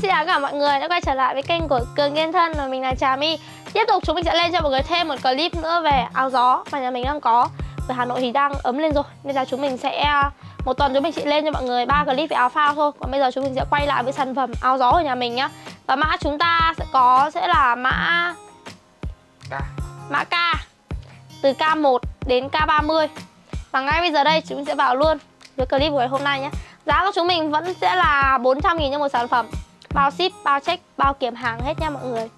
Xin chào cả mọi người đã quay trở lại với kênh của Cường Kiên Thân và mình là Trà My. Tiếp tục chúng mình sẽ lên cho mọi người thêm một clip nữa về áo gió mà nhà mình đang có. Ở Hà Nội thì đang ấm lên rồi. Bây giờ chúng mình sẽ một tuần chúng mình chỉ lên cho mọi người 3 clip về áo phao thôi. Còn bây giờ chúng mình sẽ quay lại với sản phẩm áo gió của nhà mình nhá. Và mã chúng ta sẽ có sẽ là mã K. Từ K1 đến K30. Và ngay bây giờ đây chúng mình sẽ vào luôn với clip của ngày hôm nay nhé. Giá của chúng mình vẫn sẽ là 400.000 cho một sản phẩm. Bao ship, bao check, bao kiểm hàng hết nha mọi người.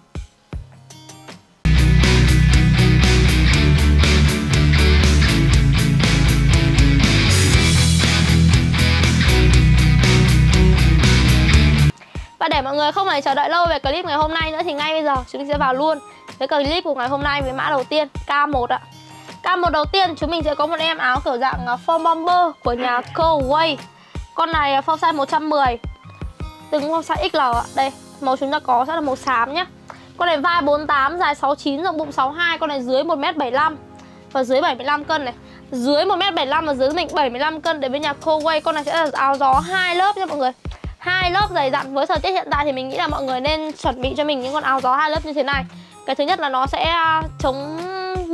Và để mọi người không phải chờ đợi lâu về clip ngày hôm nay nữa thì ngay bây giờ chúng mình sẽ vào luôn với clip của ngày hôm nay với mã đầu tiên K1 ạ. K1 đầu tiên chúng mình sẽ có một em áo kiểu dạng form bomber của nhà Koway. Con này form size 110, từng form size XL ạ. Đây, màu chúng ta có sẽ là màu xám nhá. Con này vai 48, dài 69, rộng bụng 62, con này dưới 1m75 và dưới 75 cân này. Dưới 1m75 và dưới mình 75 cân đến với nhà Koway. Con này sẽ là áo gió 2 lớp nha mọi người. 2 lớp dày dặn. Với thời tiết hiện tại thì mình nghĩ là mọi người nên chuẩn bị cho mình những con áo gió 2 lớp như thế này. Cái thứ nhất là nó sẽ chống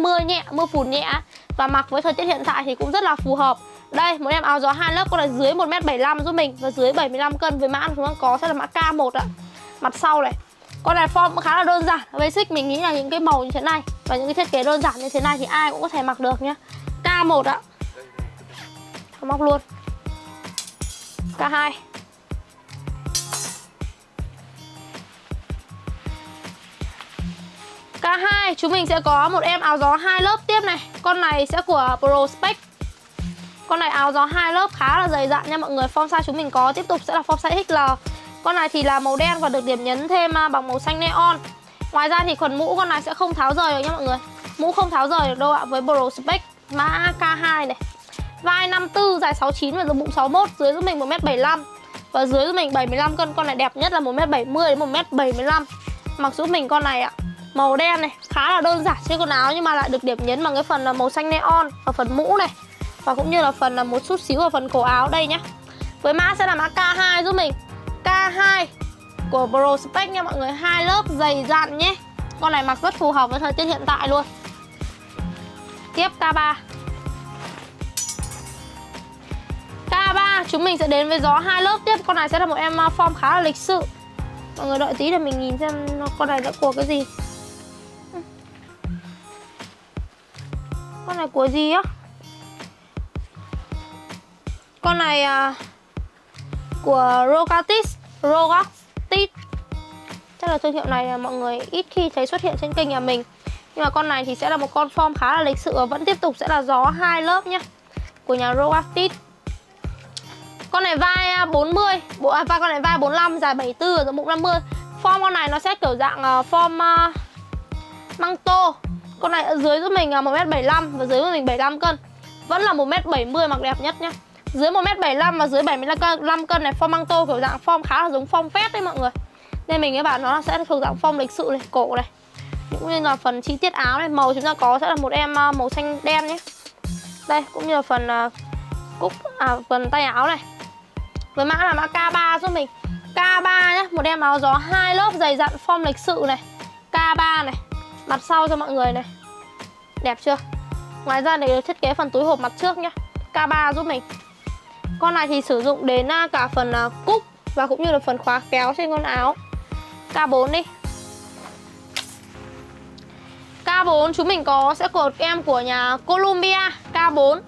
mưa nhẹ, mưa phùn nhẹ và mặc với thời tiết hiện tại thì cũng rất là phù hợp. Đây, một em áo gió 2 lớp con này dưới 1m75 giúp mình và dưới 75 cân với mã chúng ta có sẽ là mã K1 ạ. Mặt sau này, con này form khá là đơn giản, basic. Mình nghĩ là những cái màu như thế này và những cái thiết kế đơn giản như thế này thì ai cũng có thể mặc được nhá. K1 ạ. Móc luôn. K2. K2 chúng mình sẽ có một em áo gió 2 lớp tiếp này. Con này sẽ của ProSpec. Con này áo gió 2 lớp khá là dày dặn nha mọi người. Form size chúng mình có tiếp tục sẽ là form size XL. Con này thì là màu đen và được điểm nhấn thêm bằng màu xanh neon. Ngoài ra thì quần mũ con này sẽ không tháo rời được nha mọi người. Mũ không tháo rời được đâu ạ với ProSpec mã K2 này. Vai 54, dài 69 và bụng 61, dưới giúp mình 1m75 và dưới giúp mình 75 cân. Con này đẹp nhất là 1m70 đến 1m75. Mặc giúp mình con này ạ. Màu đen này, khá là đơn giản trên quần áo nhưng mà lại được điểm nhấn bằng cái phần là màu xanh neon ở phần mũ này và cũng như là phần là một chút xíu ở phần cổ áo đây nhá. Với mã sẽ là mã K2 giúp mình. K2 của ProSpec nha mọi người, 2 lớp dày dặn nhé. Con này mặc rất phù hợp với thời tiết hiện tại luôn. Tiếp K3. K3 chúng mình sẽ đến với gió 2 lớp tiếp. Con này sẽ là một em form khá là lịch sự. Mọi người đợi tí để mình nhìn xem con này đã của cái gì. Con này của gì á? Con này của Rogastit. Chắc là thương hiệu này mọi người ít khi thấy xuất hiện trên kênh nhà mình. Nhưng mà con này thì sẽ là một con form khá là lịch sự và vẫn tiếp tục sẽ là gió 2 lớp nhá. Của nhà Rogastit. Con này vai 40, con này vai 45, dài 74, rộng bụng 50. Form con này nó sẽ kiểu dạng form măng tô. Con này ở dưới giúp mình 1m75 và dưới giúp mình 75 cân. Vẫn là 1m70 mặc đẹp nhất nhá. Dưới 1m75 và dưới 75 cân này, form măng tô kiểu dạng form khá là giống form fest đấy mọi người. Nên mình bảo nó sẽ thuộc dạng form lịch sự này, cổ này. Cũng như là phần chi tiết áo này, màu chúng ta có sẽ là một em màu xanh đen nhé. Đây, cũng như là phần cúc phần tay áo này. Với mã là mã K3 giúp mình. K3 nhá, một em áo gió 2 lớp dày dặn form lịch sự này. K3 này. Mặt sau cho mọi người này. Đẹp chưa? Ngoài ra để thiết kế phần túi hộp mặt trước nhá. K3 giúp mình. Con này thì sử dụng đến cả phần cúc và cũng như là phần khóa kéo trên con áo. K4 đi. K4 chúng mình có sẽ cột em của nhà Columbia. K4.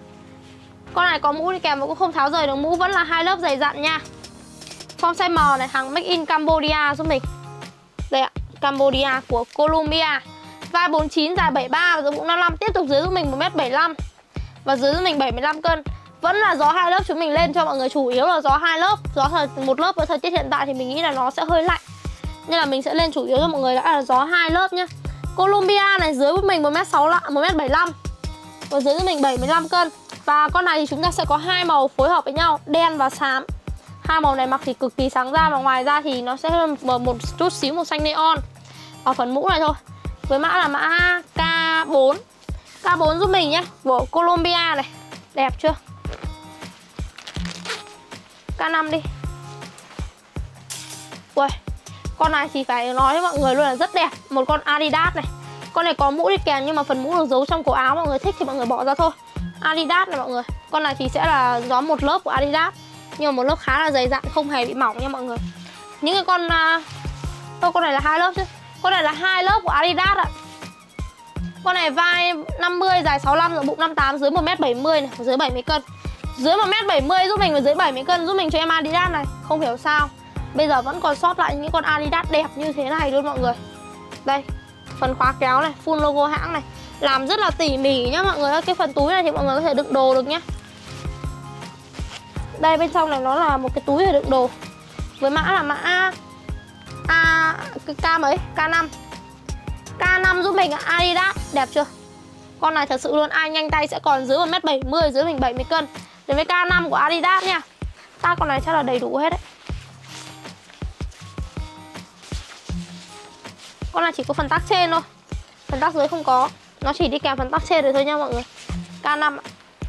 Con này có mũ đi kèm và cũng không tháo rời được mũ. Vẫn là 2 lớp dày dặn nha. Form size M này, hàng make in Cambodia giúp mình. Đây ạ, Cambodia của Colombia. Vai 49, dài 73 và dưới bụng 55. Tiếp tục dưới giúp mình 1m75 và dưới giúp mình 75 cân. Vẫn là gió 2 lớp chúng mình lên cho mọi người, chủ yếu là gió 2 lớp. Gió 1 lớp với thời tiết hiện tại thì mình nghĩ là nó sẽ hơi lạnh, nên là mình sẽ lên chủ yếu cho mọi người đã là gió 2 lớp nhé. Colombia này dưới giúp mình 1m75 và dưới giúp mình 75 cân. Và con này thì chúng ta sẽ có 2 màu phối hợp với nhau, đen và xám. 2 màu này mặc thì cực kỳ sáng ra. Và ngoài ra thì nó sẽ một chút xíu màu xanh neon ở phần mũ này thôi. Với mã là mã K4. K4 giúp mình nhé, của Colombia này. Đẹp chưa? K5 đi. Ui, con này thì phải nói với mọi người luôn là rất đẹp. Một con Adidas này. Con này có mũ đi kèm nhưng mà phần mũ được giấu trong cổ áo. Mọi người thích thì mọi người bỏ ra thôi. Adidas này mọi người. Con này thì sẽ là nhóm một lớp của Adidas. Nhưng mà một lớp khá là dày dặn, không hề bị mỏng nha mọi người. Những cái con... con này là hai lớp chứ. Con này là hai lớp của Adidas ạ. Con này vai 50, dài 65, rộng bụng 58, dưới 1m70 này, dưới 70 cân. Dưới 1m70 giúp mình và dưới 70 cân giúp mình cho em Adidas này. Không hiểu sao bây giờ vẫn còn sót lại những con Adidas đẹp như thế này luôn mọi người. Đây, phần khóa kéo này, full logo hãng này. Làm rất là tỉ mỉ nhá mọi người ơi. Cái phần túi này thì mọi người có thể đựng đồ được nhá. Đây, bên trong này nó là một cái túi để đựng đồ. Với mã là mã K mấy? K5. K5 giúp mình là Adidas. Đẹp chưa? Con này thật sự luôn, ai nhanh tay sẽ còn dưới 1m70, dưới mình 70 cân. Đến với K5 của Adidas nha. Ta con này chắc là đầy đủ hết đấy. Con này chỉ có phần tag trên thôi. Phần tag dưới không có. Nó chỉ đi kèm phần tag trên rồi thôi nha mọi người. K5,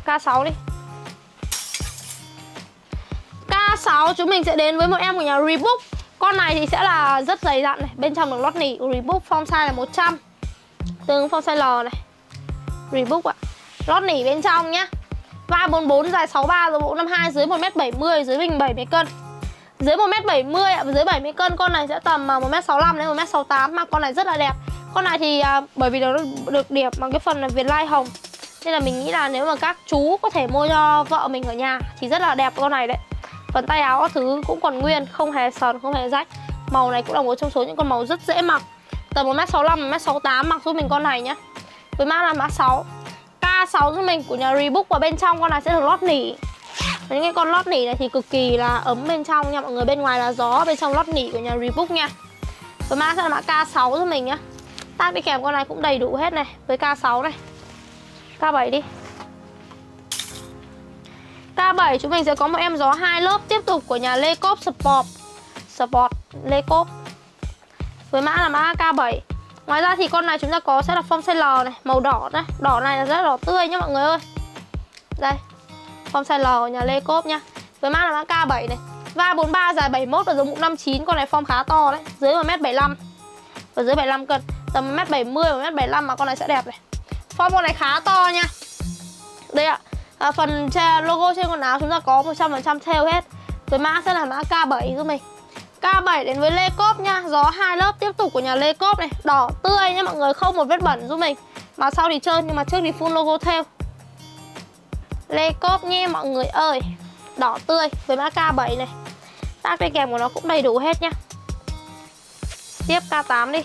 K6 đi. K6 chúng mình sẽ đến với một em của nhà Reebok. Con này thì sẽ là rất dày dặn này. Bên trong được lót nỉ của Reebok, form size là 100. Tương ứng form size L này. Reebok ạ. Lót nỉ bên trong nhá. Vai 44, dài 63, rồi bộ 52, dưới 1m70, dưới mình 70 cân. Dưới 1m70 ạ, dưới 70 cân con này sẽ tầm 1m65 đến 1m68 mà con này rất là đẹp. Con này thì bởi vì nó được điểm bằng cái phần là viền lai hồng. Nên là mình nghĩ là nếu mà các chú có thể mua cho vợ mình ở nhà thì rất là đẹp con này đấy. Phần tay áo các thứ cũng còn nguyên, không hề sờn, không hề rách. Màu này cũng là một trong số những con màu rất dễ mặc. Tầm 1m65, 1m68 mặc giúp mình con này nhá. Với mã là mã 6. K6 giúp mình của nhà Reebok và bên trong con này sẽ được lót nỉ. Những cái con lót nỉ này thì cực kỳ là ấm bên trong nha mọi người. Bên ngoài là gió, bên trong lót nỉ của nhà Reebok nha. Với mã sẽ là mã K6 giúp mình nhá. Tag đi kèm con này cũng đầy đủ hết này. Với K6 này. K7 đi. K7 chúng mình sẽ có một em gió hai lớp tiếp tục của nhà Le Coq Sport Le Coq. Với mã là mã K7. Ngoài ra thì con này chúng ta có sẽ là form size L này, màu đỏ này. Đỏ này là rất là đỏ tươi nhá mọi người ơi. Đây. Form size L của nhà Le Coq nhá. Với mã là mã K7 này. Vai 43, dài 71 và rộng bụng 59, con này form khá to đấy, dưới 1m75. Và dưới 75 cân, tầm 1m70 và 1m75 mà con này sẽ đẹp này. Form con này khá to nha. Đây ạ. Phần logo trên quần áo chúng ta có 100% theo hết. Với mã sẽ là mã K7 giúp mình. K7 đến với Le Coq nha. Gió hai lớp tiếp tục của nhà Le Coq này. Đỏ tươi nha mọi người, không một vết bẩn giúp mình. Mà sau thì trơn nhưng mà trước thì full logo theo. Le Coq nha mọi người ơi. Đỏ tươi với mã K7 này. Tag đi kèm của nó cũng đầy đủ hết nha. Tiếp K8 đi.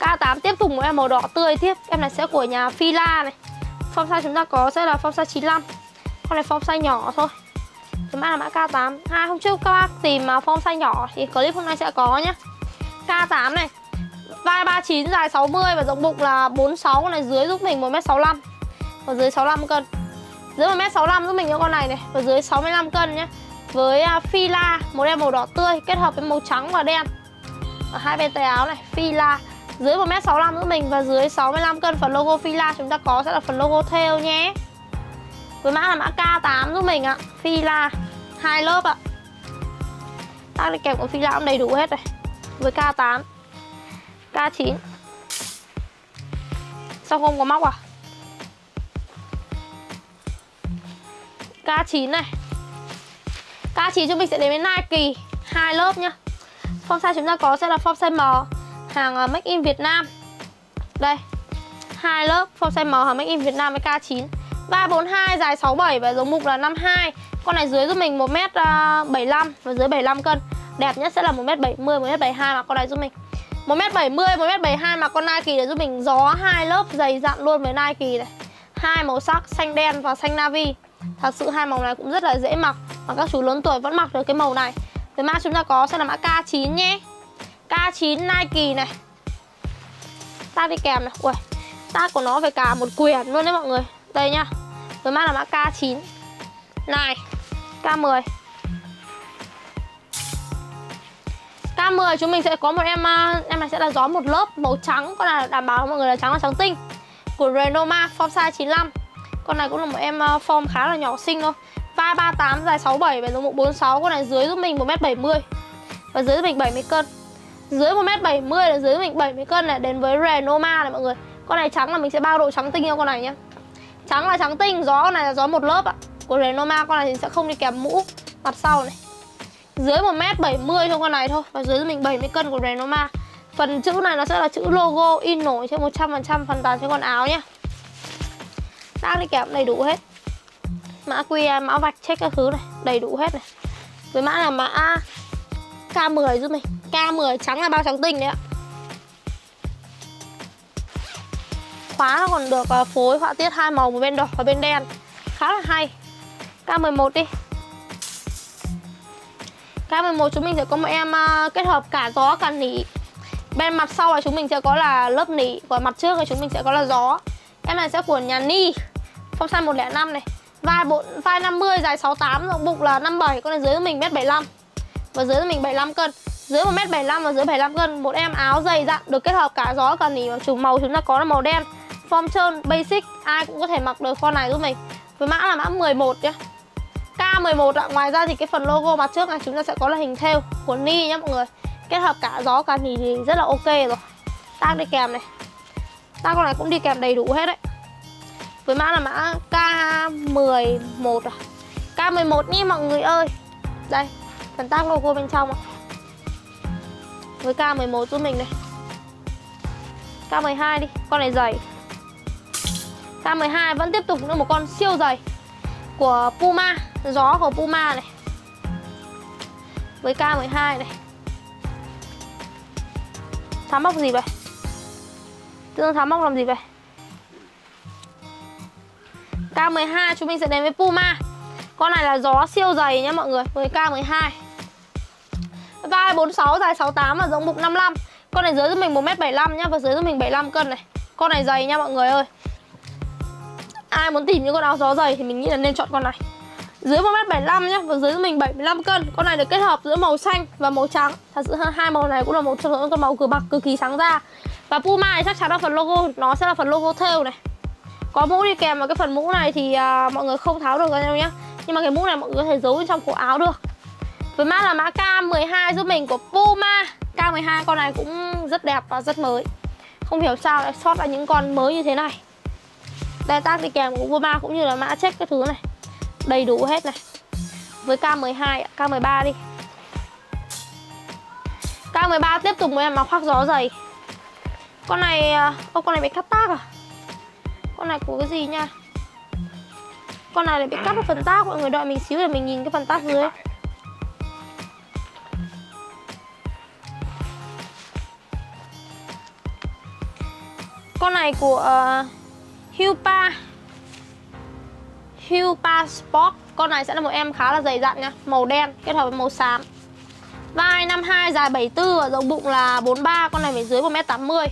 K8 tiếp tục một em màu đỏ tươi tiếp. Em này sẽ của nhà Fila này. Form size chúng ta có sẽ là form size 95. Con này form size nhỏ thôi. Cái mã là mã K8. Hôm trước các bác tìm mà form size nhỏ thì clip hôm nay sẽ có nhá. K8 này. Vai 39, dài 60 và rộng bụng là 46. Con này dưới giúp mình 1m65. Và dưới 65 cân. Dưới 1m65 giúp mình cho con này này. Và dưới 65 cân nhá. Với Fila, một em màu đỏ tươi kết hợp với màu trắng và đen. Ở hai bên tay áo này, Fila. Dưới 1m65 giúp mình và dưới 65 cân. Phần logo Fila chúng ta có sẽ là phần logo theo nhé. Với mã là mã K8 giúp mình ạ. Fila hai lớp ạ. Tag đi kèm của Fila cũng đầy đủ hết này. Với K8. K9. Sao không có móc à? K9 này. K9 chúng mình sẽ đến với Nike hai lớp nhá. Form size chúng ta có sẽ là form size M. Hàng Make in Việt Nam. Đây. Hai lớp form size M hàng Make in Việt Nam với K9. 342, dài 67 và giống mục là 52. Con này dưới giúp mình 1m75 và dưới 75 cân. Đẹp nhất sẽ là 1m70, 1m72 mà con này giúp mình. 1m70, 1m72 mà con Nike để giúp mình gió hai lớp dày dặn luôn với Nike này. Hai màu sắc xanh đen và xanh navy. Thật sự hai màu này cũng rất là dễ mặc mà các chú lớn tuổi vẫn mặc được cái màu này. Với mã chúng ta có sẽ là mã K9 nhé. K9 Nike này. Tag đi kèm này. Ui, tag của nó phải cả một quyển luôn đấy mọi người. Đây nhá. Với mã là mã K9 này. K10. K10 chúng mình sẽ có một em này sẽ là gió một lớp màu trắng. Con này đảm bảo mọi người là trắng tinh. Của Renoma form size 95. Con này cũng là một em form khá là nhỏ xinh thôi. 338 dài 67, phải dùng mũ 46. Con này dưới giúp mình 1m70 và dưới giúp mình 70 cân. Dưới 1m70 là dưới giúp mình 70 cân này. Đến với Renoma này mọi người. Con này trắng là mình sẽ bao độ trắng tinh cho con này nhá. Trắng là trắng tinh, gió con này là gió một lớp ạ. Của Renoma con này thì sẽ không đi kèm mũ mặt sau này. Dưới 1m70 cho con này thôi và dưới giúp mình 70 cân của Renoma. Phần chữ này nó sẽ là chữ logo in nổi trên 100% phần tàn trên con áo nhá. Đang đi kèm đầy đủ hết. Mã QR, mã vạch, check các thứ này, đầy đủ hết này. Với mã là mã K10 giúp mình. K10 trắng là bao trắng tinh đấy ạ. Khóa nó còn được phối họa tiết hai màu, một bên đỏ và bên đen. Khá là hay. K11 đi. K11 chúng mình sẽ có một em kết hợp cả gió cả nỉ. Bên mặt sau là chúng mình sẽ có là lớp nỉ, còn mặt trước là chúng mình sẽ có là gió. Em này sẽ của nhà Ni, phong size 105 này. Vai 50, dài 68, rộng bụng là 57. Con này dưới mình 1m75 và dưới mình 75 cân. Dưới 1m75 và dưới 75 cân. Một em áo dày dặn được kết hợp cả gió cả nỉ, chủ màu chúng ta có là màu đen. Form trơn, basic, ai cũng có thể mặc được con này giúp mình. Với mã là mã 11 nhé. K11 ạ. Ngoài ra thì cái phần logo mặt trước này chúng ta sẽ có là hình thêu của Ni nhé mọi người. Kết hợp cả gió cả nỉ thì rất là ok rồi. Tag đi kèm này. Tag con này cũng đi kèm đầy đủ hết đấy. Với mã là mã K11 à. K11 nhé mọi người ơi. Đây, phần tag logo bên trong ạ. Với K11 giúp mình đây. K12 đi, con này dày. K12 vẫn tiếp tục nữa một con siêu dày của Puma, gió của Puma này. Với K12 này. Tháo móc gì vậy? Tự dưng tháo móc làm gì vậy? K12 chúng mình sẽ đến với Puma. Con này là gió siêu dày nhé mọi người. Với K12. Vai 46, dài 68 và rộng bụng 55. Con này dưới giúp mình 1m75 nhá. Và dưới giúp mình 75 cân này. Con này dày nha mọi người ơi. Ai muốn tìm những con áo gió dày thì mình nghĩ là nên chọn con này. Dưới 1m75 nhá. Và dưới giúp mình 75 cân. Con này được kết hợp giữa màu xanh và màu trắng. Thật sự hai màu này cũng là một trong những con màu cực bạc, cực kỳ sáng ra. Và Puma này chắc chắn là phần logo nó sẽ là phần logo thêu này. Có mũ đi kèm vào cái phần mũ này thì mọi người không tháo được ra nhau nhá. Nhưng mà cái mũ này mọi người có thể giấu trong cổ áo được. Với mã là mã K12 giúp mình của Puma. K12 con này cũng rất đẹp và rất mới. Không hiểu sao lại sót lại những con mới như thế này. Đây, tag đi kèm của Puma cũng như là mã check cái thứ này. Đầy đủ hết này. Với K12, K13 đi. K13 tiếp tục với em mặc khoác gió dày. Con này, con này bị cắt tag à? Con này của cái gì nha? Con này lại bị cắt cái phần tag, mọi người đợi mình xíu để mình nhìn cái phần tag dưới. Con này của Hupa. Hupa Sport. Con này sẽ là một em khá là dày dặn nha. Màu đen kết hợp với màu xám. Vai 52, dài 74 và rộng bụng là 43. Con này phải dưới 1m80.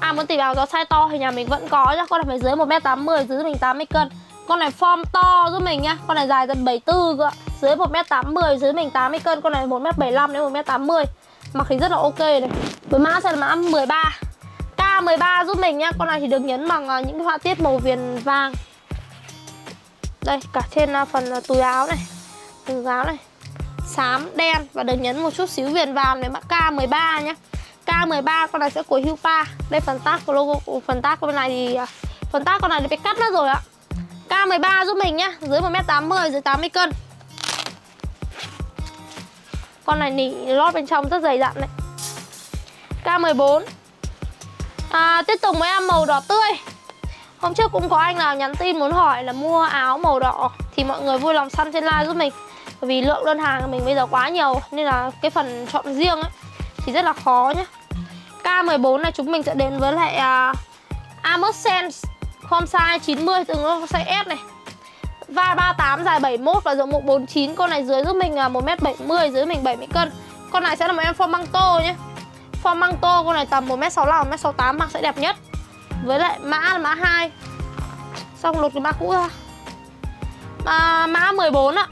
À, muốn tìm áo gió size to thì nhà mình vẫn có nhá. Con này phải dưới 1m80, dưới mình 80 cân. Con này form to giúp mình nhá. Con này dài tận 74 cơ ạ. Dưới 1m80, dưới mình 80 cân. Con này 1m75 đến 1m80. Mặc thì rất là ok này. Với mã sẽ là mã 13. K13 giúp mình nhá. Con này thì được nhấn bằng những họa tiết màu viền vàng. Đây, cả trên phần túi áo này, từ áo này, xám, đen và được nhấn một chút xíu viền vàng để mã K13 nhá. K13 con này sẽ của Hupa. Đây, phần tag của logo, phần tag của bên này thì phần tag con này thì phải cắt nó rồi ạ. K13 giúp mình nhá, dưới 1m80, dưới 80 cân. Con này nỉ lót bên trong rất dày dặn đấy. K14. Tiếp tục với em màu đỏ tươi. Hôm trước cũng có anh nào nhắn tin muốn hỏi là mua áo màu đỏ thì mọi người vui lòng săn trên live giúp mình. Bởi vì lượng đơn hàng của mình bây giờ quá nhiều nên là cái phần chọn riêng ấy thì rất là khó nhá. K14 này chúng mình sẽ đến với lại Amosense, form size 90, tương ứng size S này. Vai 38, dài 71 và rộng bụng 49. Con này dưới giúp mình 1m70, dưới mình 70 cân. Con này sẽ là một em form băng tô nhé. Form băng tô con này tầm 1m65, 1m68 mặc sẽ đẹp nhất. Với lại mã là mã 2. Xong lột cái mã cũ ra. Mã 14 ạ.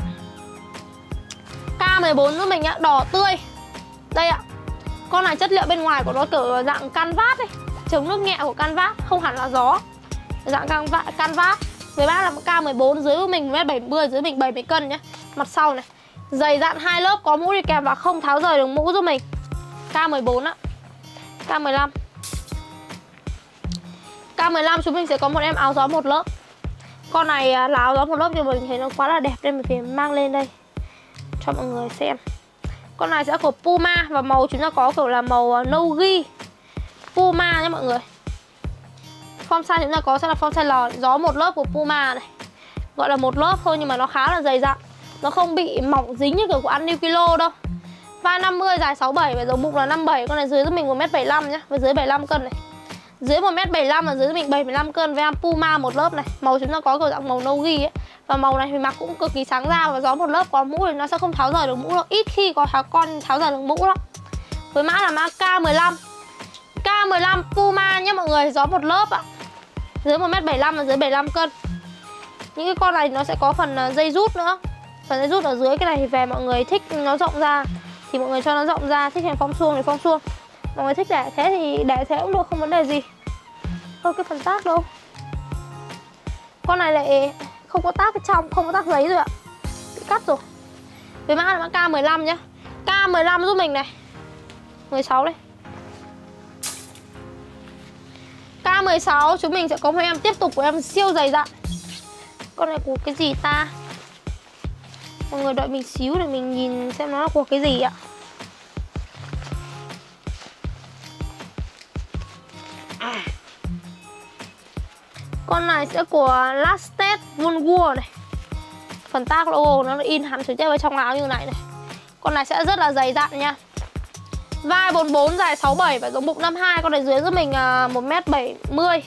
K14 giúp mình ạ, đỏ tươi. Đây ạ. Con này chất liệu bên ngoài của nó kiểu dạng canvas ấy, chống nước nhẹ của canvas, không hẳn là gió. Dạng canvas. Người bác là cao 14, dưới mình 1m70, dưới mình 70 cân nhá. Mặt sau này, giày dặn 2 lớp, có mũ đi kèm và không tháo rời được mũ giúp mình. Cao 14 á. Cao 15. Cao 15 chúng mình sẽ có một em áo gió 1 lớp. Con này là áo gió 1 lớp nhưng mình thấy nó quá là đẹp nên mình phải mang lên đây cho mọi người xem. Con này sẽ của Puma và màu chúng ta có kiểu là màu nogi Puma nhé mọi người. Form size chúng ta có sẽ là form size lò, gió 1 lớp của Puma này. Gọi là 1 lớp thôi nhưng mà nó khá là dày dặn. Nó không bị mỏng dính như kiểu của ăn kilo đâu. Vai 50, dài 67 và rộng bụng là 57. Con này dưới giúp mình 1m75 nhá, và dưới 75 cân này. Dưới 1m75 và dưới mình 75 cân với Puma 1 lớp này. Màu chúng ta có kiểu dạng màu nogi ấy. Và màu này thì mặc cũng cực kỳ sáng ra. Và gió 1 lớp có mũ thì nó sẽ không tháo rời được mũ đâu. Ít khi có tháo rời được mũ lắm. Với mã là mã K15. K15 Puma nhé mọi người, gió 1 lớp ạ. Dưới 1m75 và dưới 75 cân. Những cái con này nó sẽ có phần dây rút nữa. Phần dây rút ở dưới cái này thì về mọi người thích nó rộng ra thì mọi người cho nó rộng ra, thích hình phong xuông thì phong xuông. Mọi người thích để thế thì để thế cũng được, không vấn đề gì. Thôi cái phần tác đâu. Con này lại không có tác cái trong, không có tác giấy rồi ạ. Bị cắt rồi. Với mã là mã K15 nhá. K15 giúp mình này. 16 đây. K16 chúng mình sẽ có một em tiếp tục của em siêu dày dặn. Con này của cái gì ta? Mọi người đợi mình xíu để mình nhìn xem nó là của cái gì ạ. Con này sẽ của Lasted Woolworth này. Phần tag logo nó in hẳn trực tiếp vào trong áo như này này. Con này sẽ rất là dày dặn nha. Vai 44, dài 67 và rộng bụng 52. Con này dưới giúp mình 1m70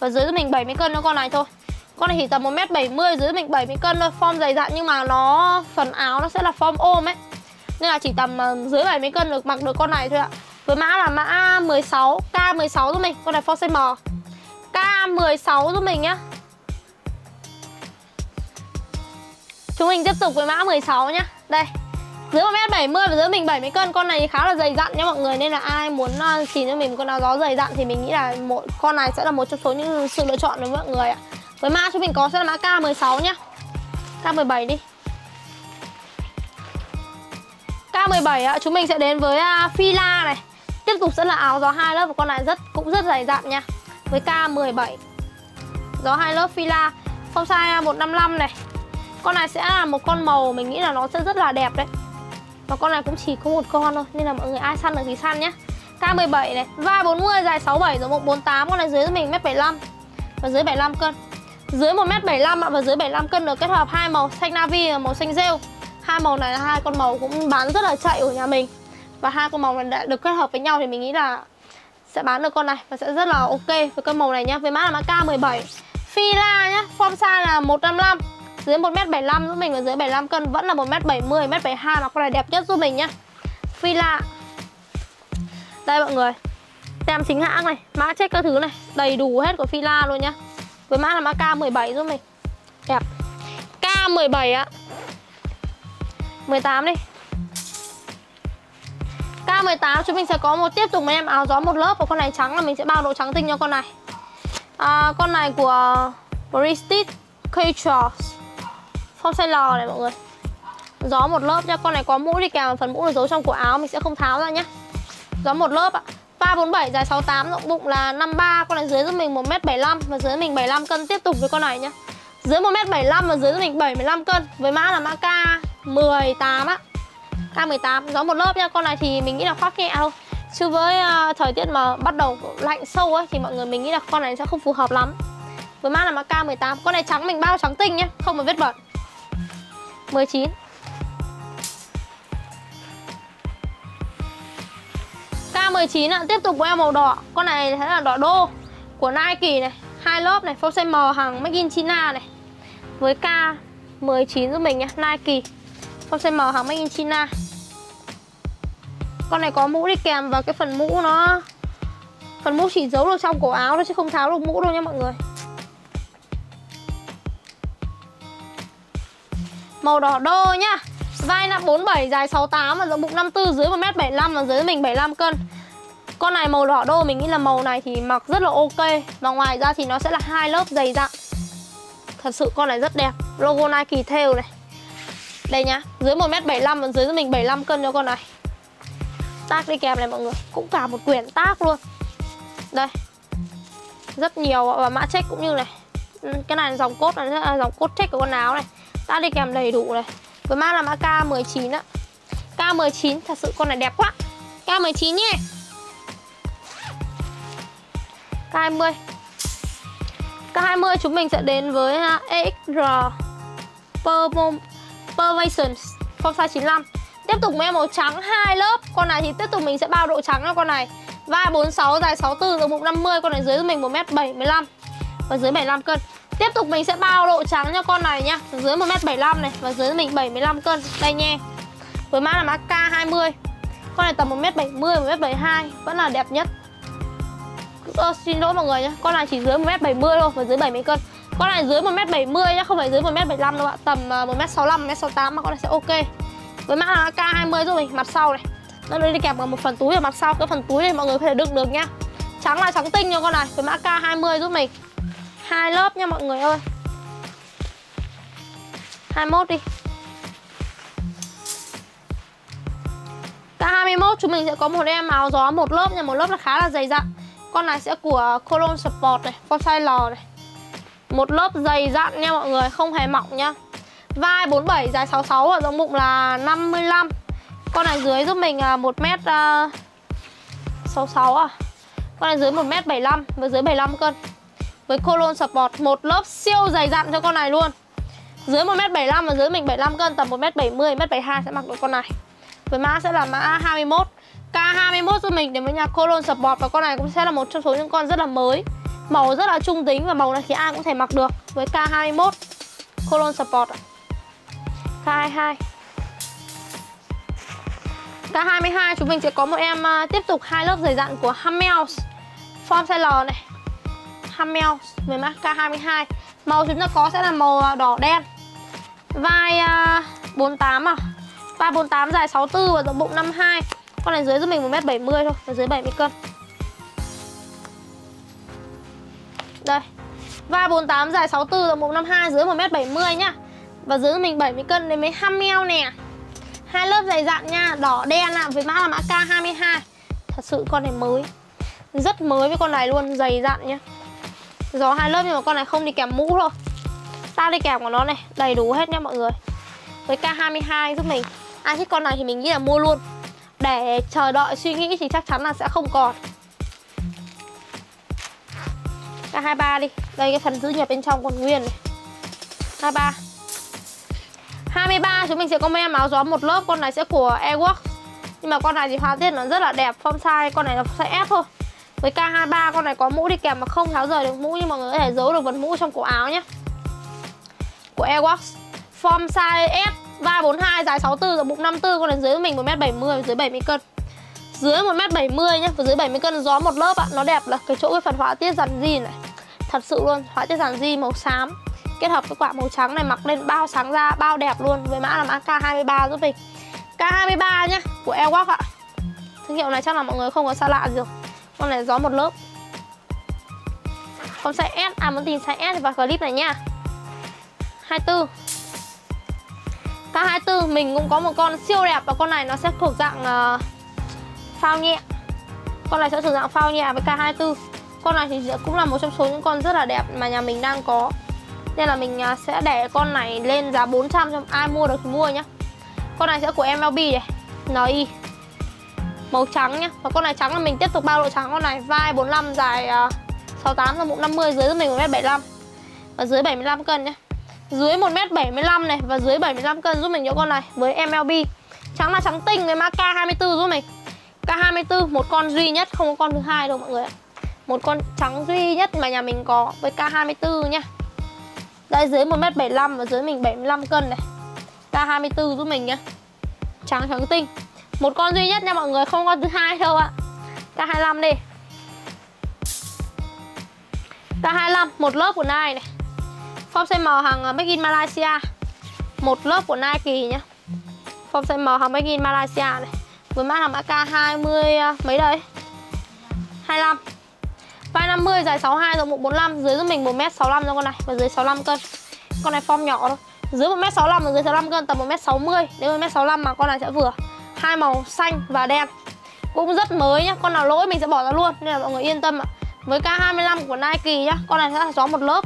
và dưới giúp mình 70 cân nữa con này thôi. Con này chỉ tầm 1m70, dưới mình 70 cân thôi. Form dày dặn nhưng mà nó phần áo nó sẽ là form ôm ấy. Nên là chỉ tầm dưới 70 cân được mặc được con này thôi ạ. Với mã là mã 16, K16 giúp mình. Con này form size M. K16 giúp mình nhá. Chúng mình tiếp tục với mã 16 nhá. Đây. Dưới 1m70 và dưới mình 70 cân. Con này thì khá là dày dặn nha mọi người. Nên là ai muốn xì cho mình con áo gió dày dặn thì mình nghĩ là con này sẽ là một trong số những sự lựa chọn đối với mọi người ạ. Với mã chúng mình có sẽ là mã K16 nhá. K17 đi. K17 ạ, chúng mình sẽ đến với Fila này. Tiếp tục sẽ là áo gió 2 lớp và con này cũng rất dày dặn nha. Với K17 gió 2 lớp Fila, form size 155 này. Con này sẽ là một con màu mình nghĩ là nó sẽ rất là đẹp đấy. Và con này cũng chỉ có 1 con thôi nên là mọi người ai săn được thì săn nhá. K17 này, vai 40, dài 67 rồi 148. Con này dưới mình 1m75 và dưới 75 cân. Dưới 1m75 và dưới 75 cân được kết hợp 2 màu xanh navy và màu xanh rêu. 2 màu này là 2 con màu cũng bán rất là chạy ở nhà mình. Và 2 con màu này đã được kết hợp với nhau thì mình nghĩ là sẽ bán được con này và sẽ rất là ok với con màu này nhá. Với mã là mã K17 Fila nhá, form size là 155, dưới 1m75 giúp mình và dưới 75 cân vẫn là 1m70, 1m72 là con này đẹp nhất giúp mình nhá. Fila. Đây mọi người. Tem chính hãng này, mã check các thứ này, đầy đủ hết của Fila luôn nhá. Với mã là mã K17 giúp mình. Đẹp. K17 ạ. 18 đi. K18 chúng mình sẽ có tiếp tục một em áo gió 1 lớp và con này trắng là mình sẽ bao độ trắng tinh cho con này. Con này của Pristic Creatures, form size L này mọi người. Gió 1 lớp nha. Con này có mũ đi kèm và phần mũ là giấu trong cổ áo, mình sẽ không tháo ra nhá. Gió 1 lớp ạ. 347, dài 68, rộng bụng là 53. Con này dưới giúp mình 1m75 và dưới mình 75 cân. Tiếp tục với con này nhá. Dưới 1m75 và dưới giúp mình 75 cân. Với mã là mã K18 á. K18 gió 1 lớp nha. Con này thì mình nghĩ là khoác nhẹ thôi. Chứ với thời tiết mà bắt đầu lạnh sâu ấy thì mọi người mình nghĩ là con này sẽ không phù hợp lắm. Với mã là mã K18. Con này trắng mình bao trắng tinh nhá, không phải vết bẩn. 19. K19 ạ, tiếp tục với em màu đỏ. Con này thấy là đỏ đô của Nike này, 2 lớp này, form size M, hàng Made in China này. Với K19 giúp mình nhá, Nike. Form size M, hàng Made in China. Con này có mũ đi kèm và cái phần mũ nó chỉ giấu được trong cổ áo thôi chứ không tháo được mũ đâu nha mọi người. Màu đỏ đô nhá. Vai nặng 47, dài 68 và rộng bụng 54, dưới 1m75 và dưới mình 75 cân. Con này màu đỏ đô, mình nghĩ là màu này thì mặc rất là ok. Và ngoài ra thì nó sẽ là 2 lớp dày dặn. thật sự con này rất đẹp. Logo Nike theo này. Đây nhá, dưới 1m75 và dưới mình 75 cân cho con này. Tag đi kèm này mọi người, cũng cả một quyển tag luôn. Đây. Rất nhiều và mã check cũng như này. Cái này dòng cốt là dòng cốt check của con áo này. Tag đi kèm đầy đủ này. Với mã là mã K19 á. K19 thật sự con này đẹp quá. K19 nhé. K20. K20 chúng mình sẽ đến với XR Pervations form size 95. Tiếp tục với màu trắng 2 lớp. Con này thì tiếp tục mình sẽ bao độ trắng cho con này. Vai 46, dài 64, rộng 150. Con này dưới mình 1m75 và dưới 75 cân. Tiếp tục mình sẽ bao độ trắng cho con này nhá. Dưới 1m75 này và dưới mình 75 cân. Đây nhé. Với mã là mã K20. Con này tầm 1m70, 1m72 vẫn là đẹp nhất. Xin lỗi mọi người nhé, con này chỉ dưới 1m70 thôi và dưới 70 cân. Con này dưới 1m70 nhá, không phải dưới 1m75 đâu ạ. Tầm 1m65, 1m68 mà con này sẽ ok. Với mã là K20 rồi mình, mặt sau này. Nó đi kèm vào một phần túi ở mặt sau, cái phần túi này mọi người có thể đựng được nhá. Trắng là trắng tinh cho con này, với mã K20 giúp mình. 2 lớp nha mọi người ơi. 21 đi. K21 chúng mình sẽ có một em áo gió một lớp nha, một lớp là khá là dày dặn. Con này sẽ của Kolon Sport này, form size L này. Một lớp dày dặn nha mọi người, không hề mỏng nhá. Vai 47, dài 66 và rộng bụng là 55. Con này dưới giúp mình 1m66 à. Con này dưới 1m75 và dưới 75 cân. Với Kolon Sport, một lớp siêu dày dặn cho con này luôn. Dưới 1m75 và dưới mình 75 cân, tầm 1m70, 1m72 sẽ mặc được con này. Với mã sẽ là mã 21. K21 cho mình đến với nhà Kolon Sport. Và con này cũng sẽ là một trong số những con rất là mới. Màu rất là trung tính và màu này thì ai cũng thể mặc được. Với K21 Kolon Sport. K22. K22 chúng mình sẽ có một em tiếp tục hai lớp dày dặn của Hamels, form size L này. Hamels với mã K22. Màu chúng ta có sẽ là màu đỏ đen. Vai 48 à. Vai 48, dài 64 và rộng bụng 52. Con này dưới giúp mình 1m70 thôi, và dưới 70 cân. Đây. Vai 48, dài 64, rộng bụng 52, dưới 1m70 nhá. Và dưới mình 70 cân đến mấy Hamel nè. Hai lớp dày dặn nha, đỏ đen ạ, với mã là mã K22. Thật sự con này mới. Rất mới với con này luôn, dày dặn nhá. Gió hai lớp nhưng mà con này không đi kèm mũ thôi. Tag đi kèm của nó này, đầy đủ hết nha mọi người. Với K22 giúp mình. Ai thích con này thì mình nghĩ là mua luôn. Để chờ đợi suy nghĩ thì chắc chắn là sẽ không còn. K23 đi. Đây cái phần giữ nhiệt bên trong còn nguyên này. 23. 23 chúng mình sẽ có một em áo gió một lớp. Con này sẽ của Airworks. Nhưng mà con này thì họa tiết nó rất là đẹp. Form size con này là size S thôi. Với K23 con này có mũ đi kèm mà không tháo rời được mũ. Nhưng mọi người có thể giấu được vật mũ trong cổ áo nhé. Của Airworks. Form size S. Vai 42, dài 64, rộng bụng 54. Con này dưới mình 1m70, dưới 70 cân. Dưới 1m70 nhé, và dưới 70 cân gió một lớp ạ. Nó đẹp là cái chỗ cái phần họa tiết dàn di này. Thật sự luôn, họa tiết dàn di màu xám kết hợp với quả màu trắng này, mặc lên bao sáng ra, bao đẹp luôn. Với mã là mã K23 giúp mình. K23 nhá, của Airworks ạ. Thương hiệu này chắc là mọi người không có xa lạ gì rồi. Con này gió một lớp. Con size S, muốn tìm size S thì vào clip này nha. 24. K24 mình cũng có một con siêu đẹp. Và con này nó sẽ thuộc dạng phao nhẹ. Con này sẽ thuộc dạng phao nhẹ với K24. Con này thì cũng là một trong số những con rất là đẹp mà nhà mình đang có. Nên là mình sẽ để con này lên giá 400 cho ai mua được thì mua nhá. Con này sẽ của MLB này, NI. Màu trắng nhá. Và con này trắng là mình tiếp tục bao độ trắng con này. Vai 45, dài 68, là 50, dưới mình 1m75 và dưới 75 cân nhá. Dưới 1m75 này và dưới 75 cân giúp mình cho con này. Với MLB. Trắng là trắng tinh với mã K24 giúp mình. K24 một con duy nhất, không có con thứ hai đâu mọi người ạ. Một con trắng duy nhất mà nhà mình có. Với K24 nhá. Đây dưới 1m75 và dưới mình 75 cân này. K24 giúp mình nhá. Trắng trắng tinh. Một con duy nhất nha mọi người, không có con thứ hai đâu ạ. K25 đi. K25 một lớp của Nike này. Form size M hàng Made in Malaysia. Một lớp của Nike nhá. Form size M hàng Made in Malaysia này. Với mã hàng K20 mấy đấy? 25. Vai 50, dài 62, rộng 145, dưới giúp mình 1m65 cho con này và dưới 65 cân. Con này form nhỏ thôi, dưới 1m65 và dưới 65 cân, tầm 1m60 đến 1m65 mà con này sẽ vừa. Hai màu xanh và đen, cũng rất mới nhá. Con nào lỗi mình sẽ bỏ ra luôn, nên là mọi người yên tâm ạ. Với K25 của Nike nhá, con này sẽ là gió một lớp.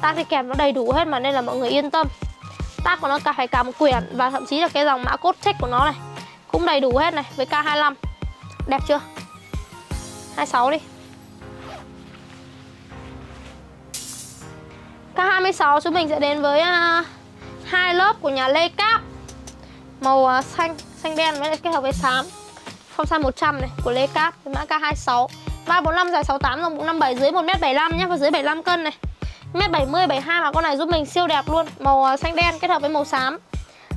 Tag thì kèm nó đầy đủ hết mà, nên là mọi người yên tâm. Tag của nó cả phải cả một quyển, và thậm chí là cái dòng mã code check của nó này cũng đầy đủ hết này. Với K25 đẹp chưa? 26 đi. K26 chúng mình sẽ đến với hai lớp của nhà Le Coq. Màu xanh, xanh đen với lại kết hợp với xám. Phong size 100 này của Le Coq với mã K26. 345 dài 68 rộng 457 dưới 1m75 nhé, và dưới 75 cân này. 1m70 72 mà con này giúp mình siêu đẹp luôn. Màu xanh đen kết hợp với màu xám.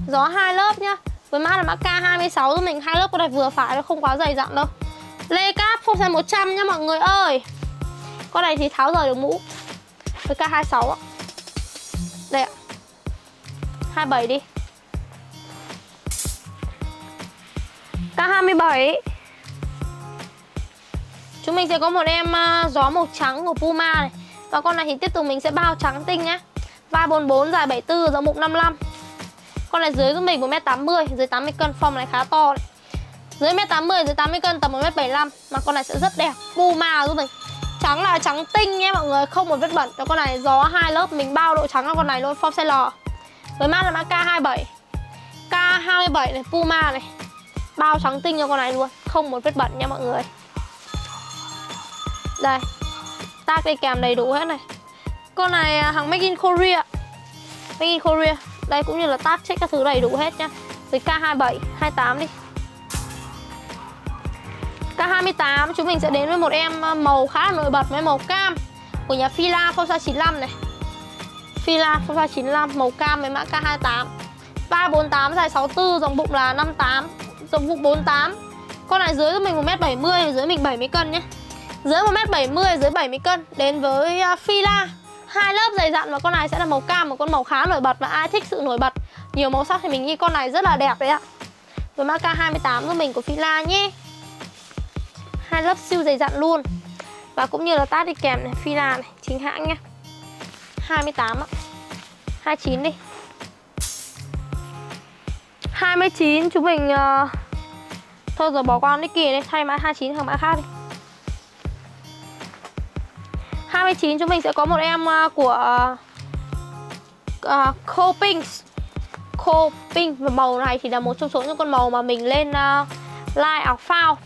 Gió hai lớp nhá. Với mã là mã K26 giúp mình hai lớp con này vừa phải, nó không quá dày dặn đâu. Le Coq phong size 100 nhá mọi người ơi. Con này thì tháo rời được mũ. Với K26 ạ. Đây ạ. 27 đi. K27 chúng mình sẽ có một em gió màu trắng của Puma này. Và con này thì tiếp tục mình sẽ bao trắng tinh nhé. Vai 44 dài 74 rộng mục 55. Con này dưới của mình 1m80, dưới 80 cân, form này khá to đấy. Dưới 1m80, dưới 80 cân tầm 1m75 mà con này sẽ rất đẹp. Puma giúp mình. Trắng là trắng tinh nhé mọi người, không một vết bẩn. Đó, con này gió hai lớp, mình bao độ trắng cho con này luôn, form size lò. Với mã là mã K27. K27 này Puma này. Bao trắng tinh cho con này luôn, không một vết bẩn nha mọi người. Đây, tag đây kèm đầy đủ hết này. Con này hàng Made in Korea. Made in Korea. Đây cũng như là tag check các thứ đầy đủ hết nhá. Với K27, 28 đi. K28 chúng mình sẽ đến với một em màu khá là nổi bật với màu cam của nhà Fila, phong size 95 này. Fila phong size 95 màu cam với mã K28. 348 dài 64, rộng bụng là 58. Rộng bụng 48. Con này dưới của mình 1m70, dưới mình 70 cân nhé. Dưới 1m70, dưới 70 cân. Đến với Fila, hai lớp dày dặn và con này sẽ là màu cam, một con màu khá nổi bật. Và ai thích sự nổi bật, nhiều màu sắc thì mình nghĩ con này rất là đẹp đấy ạ. Với mã K28 của mình của Fila nhé. Hai lớp siêu dày dặn luôn. Và cũng như là tag đi kèm này, Fila này, chính hãng nhé. 28 ạ. 29 đi. 29 chúng mình thôi rồi bỏ qua Nike này, thay mã 29 hàng mã khác đi. 29 chúng mình sẽ có một em của Kopink. Kopink và màu này thì là một trong số những con màu mà mình lên like áo phao.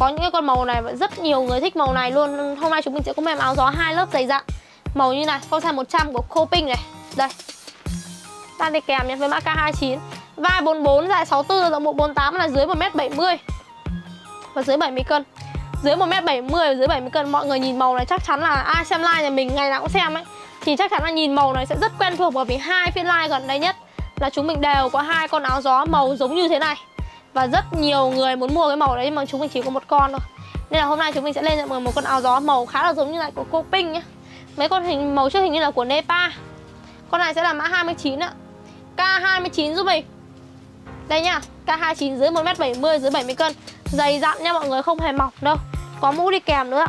Có những cái con màu này và rất nhiều người thích màu này luôn. Hôm nay chúng mình sẽ có mềm áo gió hai lớp dày dặn màu như này, phong size 100 của Kopink này. Đây. Đang đi kèm nhé, với mã K29. Vai 44 dài 64 rộng bộ 48 là dưới 1m70 và dưới 70 cân. Dưới 1m70 và dưới 70 cân, mọi người nhìn màu này chắc chắn là ai xem live nhà mình ngày nào cũng xem ấy thì chắc chắn là nhìn màu này sẽ rất quen thuộc, bởi vì hai phiên live gần đây nhất là chúng mình đều có hai con áo gió màu giống như thế này và rất nhiều người muốn mua cái màu đấy, nhưng mà chúng mình chỉ có một con thôi. Nên là hôm nay chúng mình sẽ lên cho mọi người một con áo gió màu khá là giống như này của Kopink nhé. Mấy con hình màu trước hình như là của Nepal. Con này sẽ là mã 29 ạ. K29 giúp mình. Đây nha, K29 dưới 1m70, dưới 70 cân. Dày dặn nha mọi người, không hề mỏng đâu. Có mũ đi kèm nữa ạ.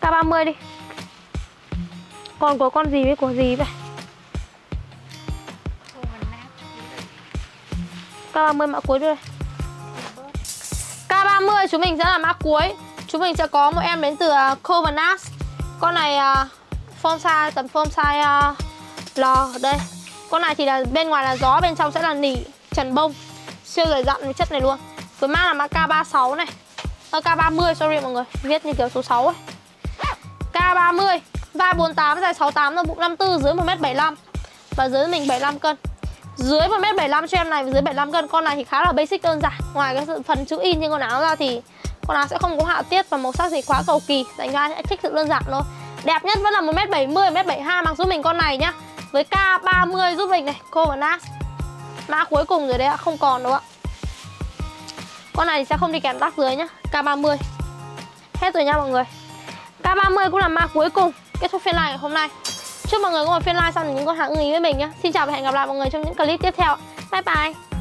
K30 đi. Còn của con gì với của gì vậy? K30 mã cuối đây. K30 chúng mình sẽ là mã cuối. Chúng mình sẽ có một em đến từ Covernat. Con này form size, tầm form size lò đây. Con này thì là bên ngoài là gió, bên trong sẽ là nỉ trần bông, siêu dày dặn với chất này luôn. Với mã là mã K36 này. K30 sorry mọi người, viết như kiểu số 6 ấy. K30 vai 48 dài 68 bụng 54 dưới 1m75 và dưới mình 75 cân. Dưới 1m75 cho em này và dưới 75 cân. Con này thì khá là basic đơn giản. Ngoài cái phần chữ in trên con áo ra thì con áo sẽ không có họa tiết và màu sắc gì quá cầu kỳ, dành cho ai thích sự đơn giản thôi. Đẹp nhất vẫn là 1m70, 1m72 mặc giúp mình con này nhá. Với K30 giúp mình này, Covernat. Mã cuối cùng rồi đấy ạ, không còn đâu ạ. Con này thì sẽ không đi kèm tag dưới nhá. K30 hết rồi nha mọi người. K30 cũng là mã cuối cùng. Kết thúc phiên live ngày hôm nay. Chúc mọi người có một phiên live sau những con hàng ưng ý với mình nhá. Xin chào và hẹn gặp lại mọi người trong những clip tiếp theo. Bye bye.